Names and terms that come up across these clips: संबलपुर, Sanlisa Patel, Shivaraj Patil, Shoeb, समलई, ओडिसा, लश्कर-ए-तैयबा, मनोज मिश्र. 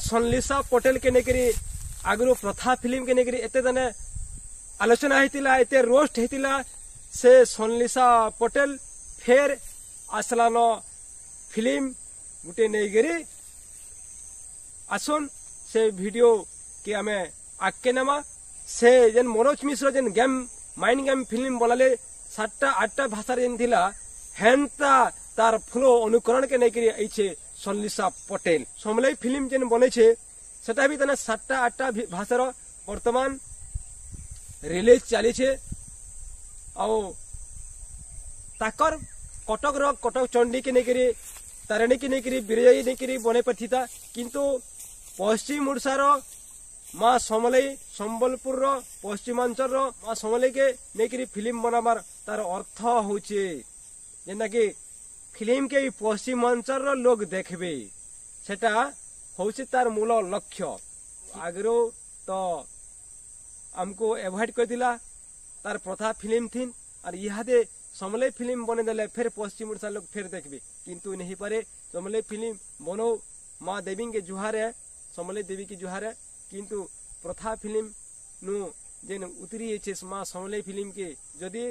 सनलिसा पटेल के नेकरी आगरो प्रथा फिल्म के नेकरी एते जने आलोचना हेतिला, एते रोस्ट हेतिला। से सनलिसा पटेल फेर आसलान फिल्म गुटे नेकरी आसन से वीडियो के आमे आके नामा। से जन मनोज मिश्र जन गेम माइंड गेम फिल्म बनाले 7टा 8टा भाषा जन थिला, हेनता तार फ्लो अनुकरण के नेकरी आइछे सनलिसा पटेल। समलई फिल्म जेन बने छे सेटा भी तने 7टा 8टा भाषार वर्तमान रिलीज चली छे। और ताकर कटक र कटक चंडी के नेकरी तारणी के नेकरी बिरजई नेकरी बने पथिता, किंतु पश्चिम ओडिसा रो माँ समलई संबलपुर रो पश्चिमांचल रो माँ समलई के नेकरी फिल्म बनाबार तार अर्थ होचे जेना कि फिल्म के पश्चिमांचल लोग देखबे, सेटा होउछि तार मूल लक्ष्य। आगरो तो हमको एवॉइड कर दिला तार प्रथा फिल्म थी और इहादे समलई फिल्म बने देले फिर पश्चिम ओडिशा लोग फिर देखबे, किंतु नहीं पारे। समलई फिल्म बनो, माँ देवी के जुहार है, समलई देवी की जुहार है, किंतु प्रथा फिल्म नु जेन उतरी छे माँ समलई फिल्म के जदि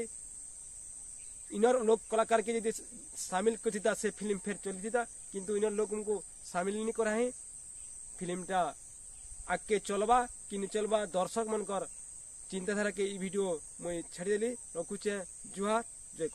इनर लोक कलाकार के यदि शामिल करता से फिल्म फेयर चली था, किंतु इनर लोग उनको शामिल नहीं कराए। फिल्मटा आगे चलवा कि नहीं चलवा दर्शक मनकर चिंताधारा के वीडियो मुझे छाड़देली। रखुचे, जुहार, जय।